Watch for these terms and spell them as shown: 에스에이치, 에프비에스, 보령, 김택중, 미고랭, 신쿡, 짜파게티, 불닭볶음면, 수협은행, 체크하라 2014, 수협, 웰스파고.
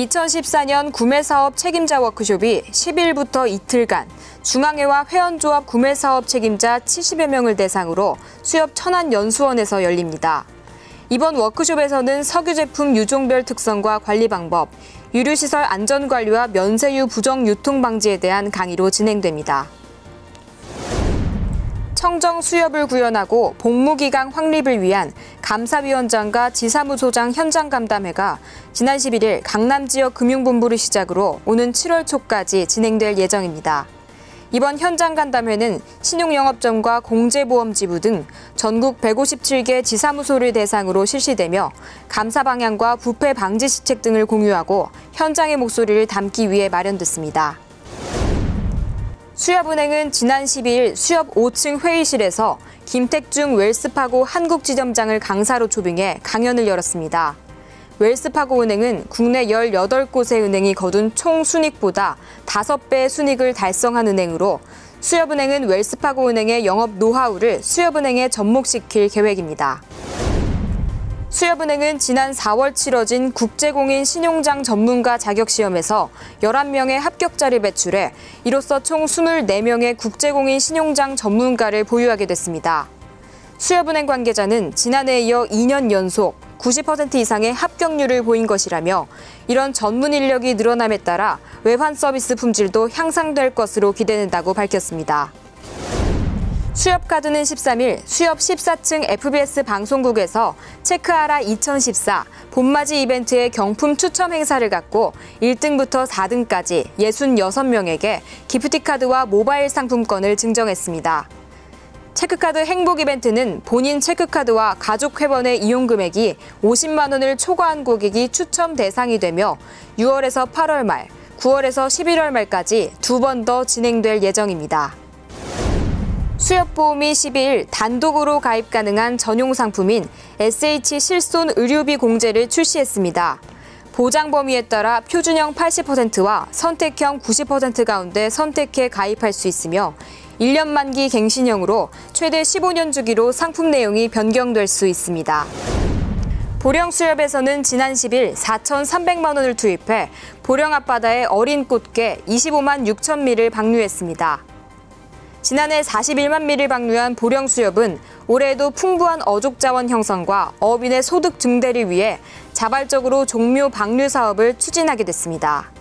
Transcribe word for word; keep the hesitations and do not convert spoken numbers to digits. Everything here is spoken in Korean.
이천십사 년 구매사업 책임자 워크숍이 십 일부터 이틀간 중앙회와 회원조합 구매사업 책임자 칠십여 명을 대상으로 수협 천안연수원에서 열립니다. 이번 워크숍에서는 석유 제품 유종별 특성과 관리 방법, 유류시설 안전관리와 면세유 부정 유통 방지에 대한 강의로 진행됩니다. 청정 수협을 구현하고 복무기강 확립을 위한 감사위원장과 지사무소장 현장감담회가 지난 십일 일 강남지역 금융본부를 시작으로 오는 칠월 초까지 진행될 예정입니다. 이번 현장간담회는 신용영업점과 공제보험지부 등 전국 백오십칠 개 지사무소를 대상으로 실시되며 감사 방향과 부패 방지 시책 등을 공유하고 현장의 목소리를 담기 위해 마련됐습니다. 수협은행은 지난 십이 일 수협 오 층 회의실에서 김택중 웰스파고 한국지점장을 강사로 초빙해 강연을 열었습니다. 웰스파고 은행은 국내 열여덟 곳의 은행이 거둔 총 순익보다 다섯 배 순익을 달성한 은행으로 수협은행은 웰스파고 은행의 영업 노하우를 수협은행에 접목시킬 계획입니다. 수협은행은 지난 사월 치러진 국제공인 신용장 전문가 자격시험에서 열한 명의 합격자를 배출해 이로써 총 이십사 명의 국제공인 신용장 전문가를 보유하게 됐습니다. 수협은행 관계자는 지난해에 이어 이 년 연속 구십 퍼센트 이상의 합격률을 보인 것이라며 이런 전문 인력이 늘어남에 따라 외환 서비스 품질도 향상될 것으로 기대된다고 밝혔습니다. 수협카드는 십삼 일 수협 십사 층 에프비에스 방송국에서 체크하라 이천십사 봄맞이 이벤트의 경품 추첨 행사를 갖고 일 등부터 사 등까지 육십육 명에게 기프티카드와 모바일 상품권을 증정했습니다. 체크카드 행복 이벤트는 본인 체크카드와 가족 회원의 이용 금액이 오십만 원을 초과한 고객이 추첨 대상이 되며 유월에서 팔월 말, 구월에서 십일월 말까지 두 번 더 진행될 예정입니다. 수협보험이 십이 일 단독으로 가입 가능한 전용 상품인 에스에이치 실손 의료비 공제를 출시했습니다. 보장 범위에 따라 표준형 팔십 퍼센트와 선택형 구십 퍼센트 가운데 선택해 가입할 수 있으며 일 년 만기 갱신형으로 최대 십오 년 주기로 상품 내용이 변경될 수 있습니다. 보령수협에서는 지난 십일 사천삼백만 원을 투입해 보령 앞바다의 어린 꽃게 이십오만 육천 미를 방류했습니다. 지난해 사십일만 미를 방류한 보령수협은 올해에도 풍부한 어족자원 형성과 어업인의 소득 증대를 위해 자발적으로 종묘 방류 사업을 추진하게 됐습니다.